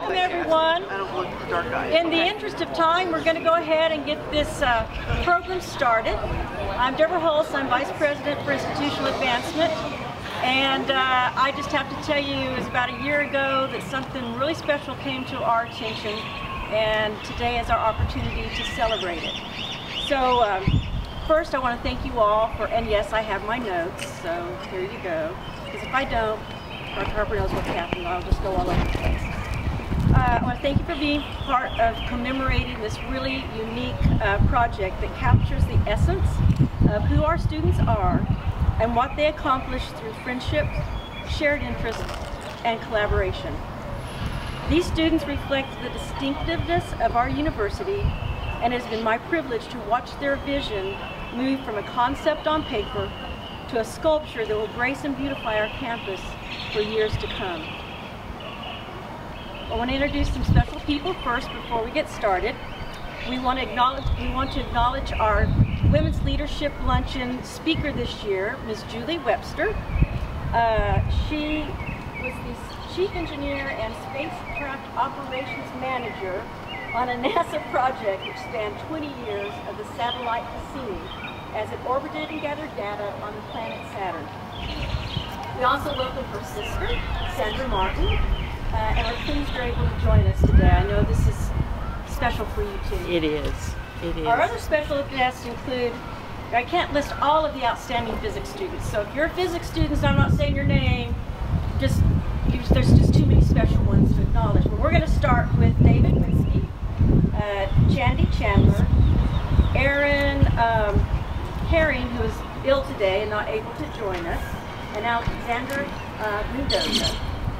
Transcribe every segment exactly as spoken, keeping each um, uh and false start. Welcome, everyone. In the interest of time, we're going to go ahead and get this uh, program started. I'm Deborah Hulse. I'm Vice President for Institutional Advancement. And uh, I just have to tell you, it was about a year ago that something really special came to our attention. And today is our opportunity to celebrate it. So um, first, I want to thank you all for, and yes, I have my notes, so here you go. Because if I don't, Doctor Carver knows what's happening. I'll just go all over the place. Uh, I want to thank you for being part of commemorating this really unique uh, project that captures the essence of who our students are and what they accomplish through friendship, shared interest, and collaboration. These students reflect the distinctiveness of our university, and it has been my privilege to watch their vision move from a concept on paper to a sculpture that will grace and beautify our campus for years to come. I want to introduce some special people first before we get started. We want to acknowledge, we want to acknowledge our Women's Leadership Luncheon speaker this year, Miz Julie Webster. Uh, she was the Chief Engineer and Spacecraft Operations Manager on a NASA project which spanned twenty years of the satellite Cassini as it orbited and gathered data on the planet Saturn. We also welcome her sister, Sandra Martin, uh, and we're pleased you're able to join us today. I know this is special for you too. It is. It is. Our other special guests include, I can't list all of the outstanding physics students, so if you're a physics student, I'm not saying your name, just there's just too many special ones to acknowledge. But we're going to start with David Winskey, uh, Shandy Chandler, Aaron um, Herring, who is ill today and not able to join us, and Alexander uh, Mendoza.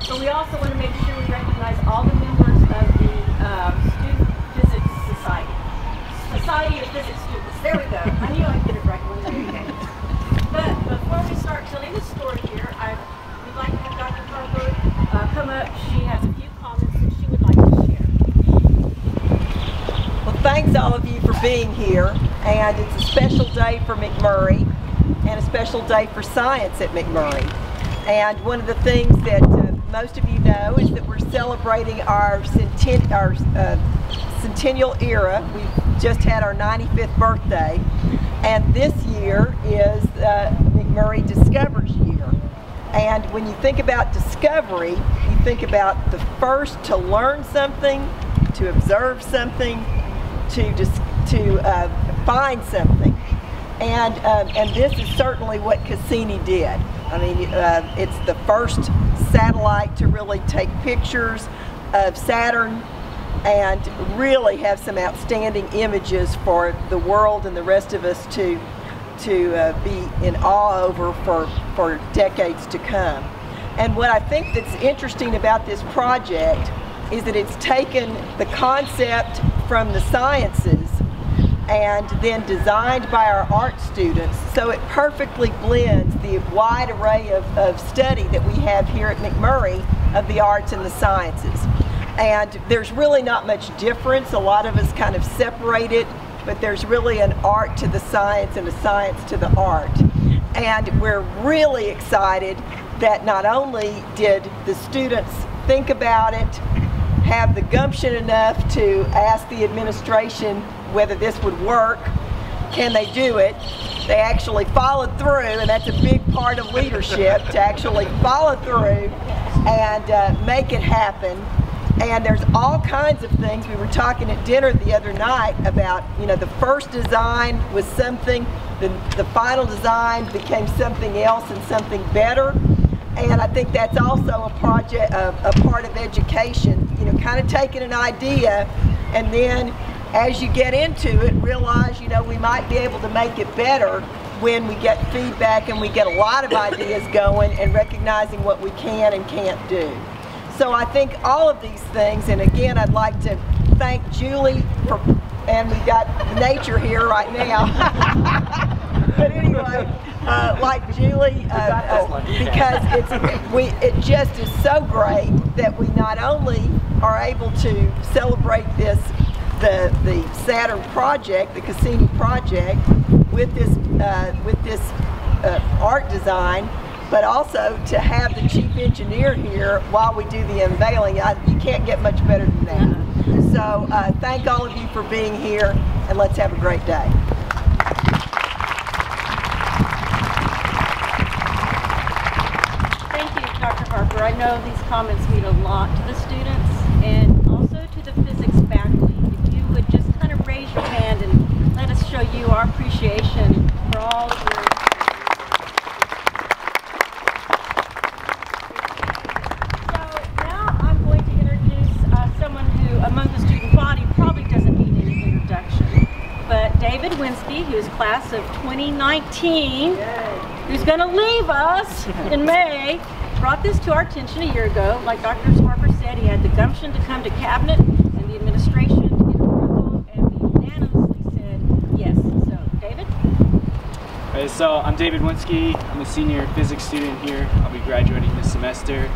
But we also want to make sure we recognize all the members of the um, Student Physics Society. Society of Physics Students. There we go. I knew I'd get it right one day. But before we start telling the story here, I would like to have Doctor Carver uh, come up. She has a few comments that she would like to share. Well, thanks all of you for being here. And it's a special day for McMurry and a special day for science at McMurry. And one of the things that uh, most of you know is that we're celebrating our, centen our uh, centennial era. We've just had our ninety-fifth birthday, and this year is uh, McMurry Discovers Year. And when you think about discovery, you think about the first to learn something, to observe something, to discover to uh, find something, and um, and this is certainly what Cassini did. I mean, uh, it's the first satellite to really take pictures of Saturn and really have some outstanding images for the world and the rest of us to to uh, be in awe over for for decades to come. And what I think that's interesting about this project is that it's taken the concept from the sciences and then designed by our art students, so it perfectly blends the wide array of, of study that we have here at McMurry of the arts and the sciences. And there's really not much difference. A lot of us kind of separate it, but there's really an art to the science and a science to the art. And we're really excited that not only did the students think about it, have the gumption enough to ask the administration whether this would work, can they do it? They actually followed through, and that's a big part of leadership, to actually follow through and uh, make it happen. And there's all kinds of things. We were talking at dinner the other night about, you know, the first design was something, the, the final design became something else and something better. And I think that's also a project, a, a part of education, you know, kind of taking an idea and then as you get into it, realize, you know, we might be able to make it better when we get feedback and we get a lot of ideas going and recognizing what we can and can't do. So I think all of these things, and again, I'd like to thank Julie for, and we've got nature here right now. But anyway, uh, like Julie, uh, uh, because it's, we, it just is so great that we not only are able to celebrate this The, the Saturn project, the Cassini project, with this, uh, with this uh, art design, but also to have the chief engineer here while we do the unveiling. I, you can't get much better than that. So uh, thank all of you for being here, and let's have a great day. Thank you, Doctor Carver. I know these comments mean a lot to the students and also to the physics faculty. If you would just kind of raise your hand and let us show you our appreciation for all of your David Winskey, who's class of twenty nineteen, who's going to leave us in May, brought this to our attention a year ago. Like Doctor Carver said, he had the gumption to come to Cabinet and the administration to get approval, and he unanimously said yes. So, David? Hey, so, I'm David Winskey. I'm a senior physics student here. I'll be graduating this semester.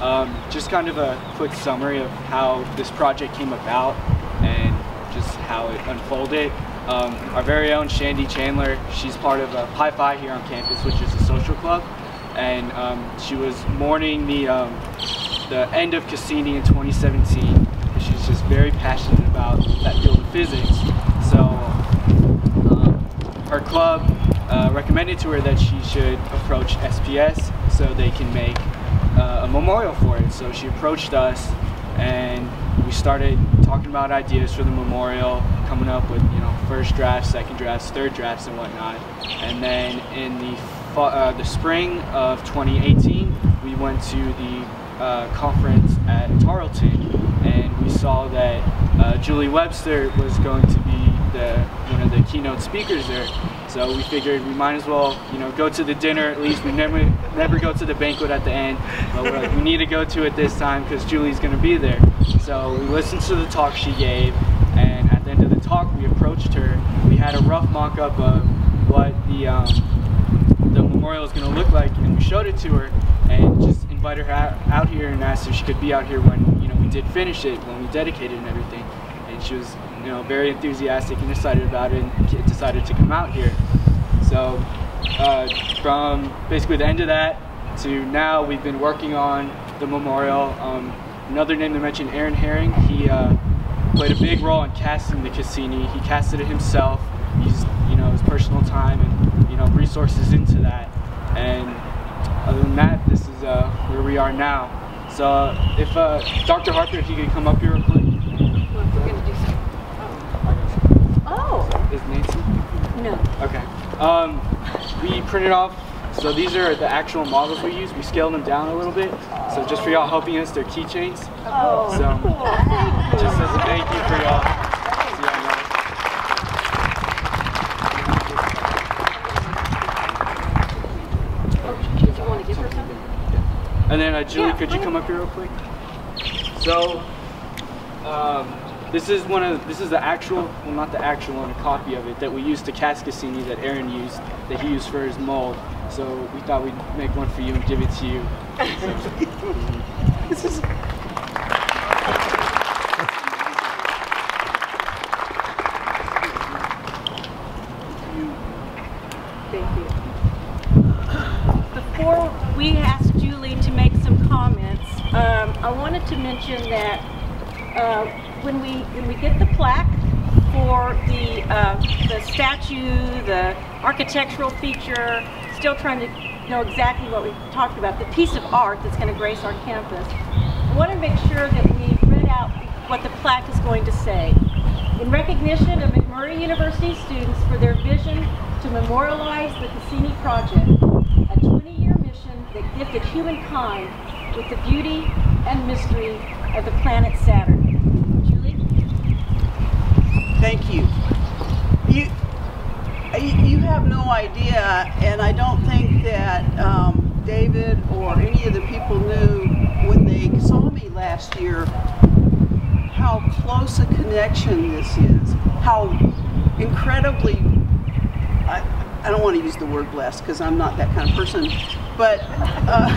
Um, just kind of a quick summary of how this project came about and just how it unfolded. Um, our very own Shandy Chandler, she's part of a Hi-Fi here on campus, which is a social club, and um, she was mourning the, um, the end of Cassini in twenty seventeen, and she's just very passionate about that field of physics. So um, her club uh, recommended to her that she should approach S P S so they can make uh, a memorial for it. So she approached us, and we started talking about ideas for the memorial, coming up with, you know, first drafts, second drafts, third drafts, and whatnot. And then in the uh, the spring of twenty eighteen, we went to the uh, conference at Tarleton, and we saw that uh, Julie Webster was going to be the one of the keynote speakers there. So we figured we might as well, you know, go to the dinner at least. We never never go to the banquet at the end, but we're like, we need to go to it this time because Julie's going to be there. So we listened to the talk she gave, and at the end of the talk, we approached her. We had a rough mock-up of what the um, the memorial is going to look like, and we showed it to her, and just invited her out, out here and asked if she could be out here when, you know, we did finish it, when we dedicated and everything. And she was, you know, very enthusiastic and excited about it, and decided to come out here. So uh, from basically the end of that to now, we've been working on the memorial. Um, another name to mention, Aaron Herring. He uh, played a big role in casting the Cassini. He casted it himself. He used, you know, his personal time and, you know, resources into that. And other than that, this is uh, where we are now. So uh, if uh, Doctor Harper, if you could come up here real quick. Is Nancy? No. Okay. Um, we printed off, so these are the actual models we use. We scaled them down a little bit. So just for y'all helping us, they're keychains. Oh, so cool. Just as a thank you for y'all. Oh, did you want to give her something? Yeah. And then uh, Julie, yeah, could you come up here real quick? So, um, This is one of this is the actual, well, not the actual one, a copy of it that we used to cast Cassini that Aaron used, that he used for his mold. So we thought we'd make one for you and give it to you. So, mm-hmm. Before we asked Julie to make some comments, um, I wanted to mention that. Uh, When we when we get the plaque for the uh, the statue, the architectural feature, still trying to know exactly what we talked about, the piece of art that's going to grace our campus. I want to make sure that we read out what the plaque is going to say. In recognition of McMurry University students for their vision to memorialize the Cassini project, a twenty-year mission that gifted humankind with the beauty and mystery of the planet Saturn. Thank you. You, you have no idea, and I don't think that um, David or any of the people knew when they saw me last year how close a connection this is, how incredibly, I, I don't want to use the word blessed because I'm not that kind of person, but, uh,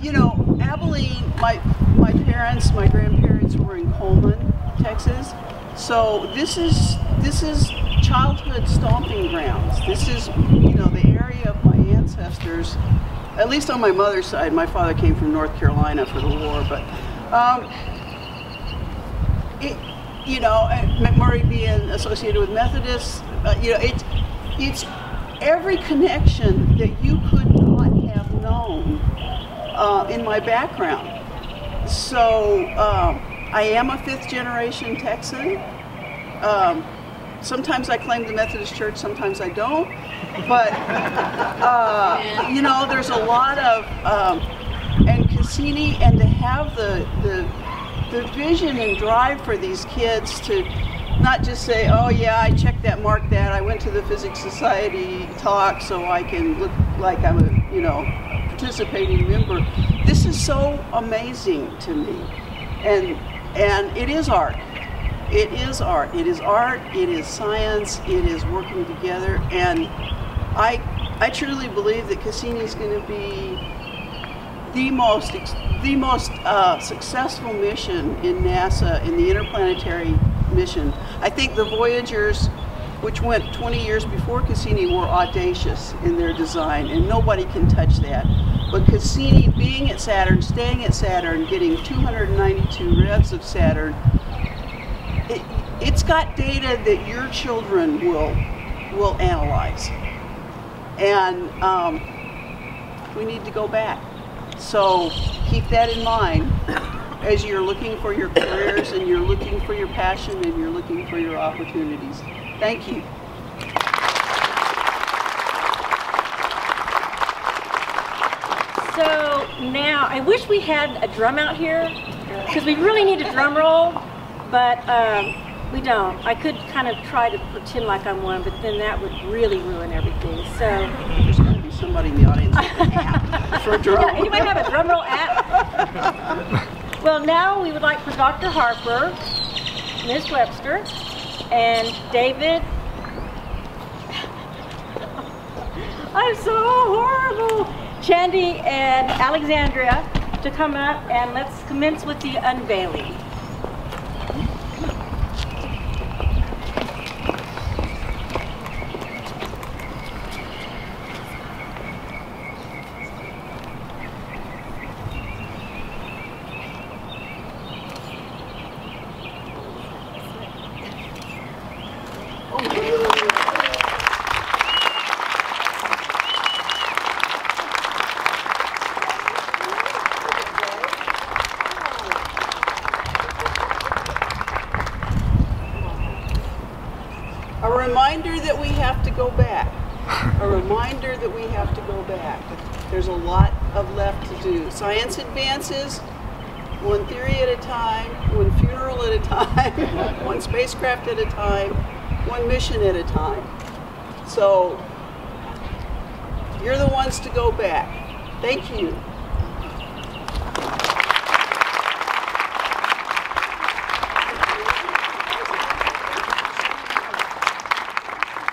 you know, Abilene, my, my parents, my grandparents were in Coleman, Texas. So this is this is childhood stomping grounds. This is, you know, the area of my ancestors, at least on my mother's side. My father came from North Carolina for the war, but um, it, you know, McMurry being associated with Methodists, uh, you know, it's it's every connection that you could not have known uh, in my background. So um, I am a fifth generation Texan. Um, Sometimes I claim the Methodist Church, sometimes I don't. But, uh, you know, there's a lot of, um, and Cassini, and to have the, the, the vision and drive for these kids to not just say, oh yeah, I checked that, marked that, I went to the Physics Society talk so I can look like I'm a, you know, participating member. This is so amazing to me. And, and it is art. It is art, it is art, it is science, it is working together, and I I truly believe that Cassini is going to be the most, the most uh, successful mission in NASA, in the interplanetary mission. I think the Voyagers, which went twenty years before Cassini, were audacious in their design, and nobody can touch that. But Cassini being at Saturn, staying at Saturn, getting two hundred ninety-two revs of Saturn, It, it's got data that your children will will analyze, and um, we need to go back. So keep that in mind as you're looking for your careers, and you're looking for your passion, and you're looking for your opportunities. Thank you. So now, I wish we had a drum out here, because we really need a drum roll. But um, we don't. I could kind of try to pretend like I'm one, but then that would really ruin everything. So there's going to be somebody in the audience with an app for a drum. Yeah, anybody have a drum roll app? Well, now we would like for Doctor Harper, Miz Webster, and David. I'm so horrible. Shandy and Alexandria to come up, and let's commence with the unveiling. Science advances, one theory at a time, one funeral at a time, one spacecraft at a time, one mission at a time. So you're the ones to go back. Thank you.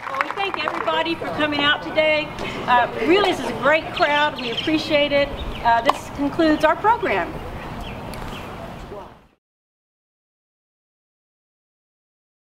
Well, we thank everybody for coming out today. Uh, really, this is a great crowd. We appreciate it. Uh, this concludes our program.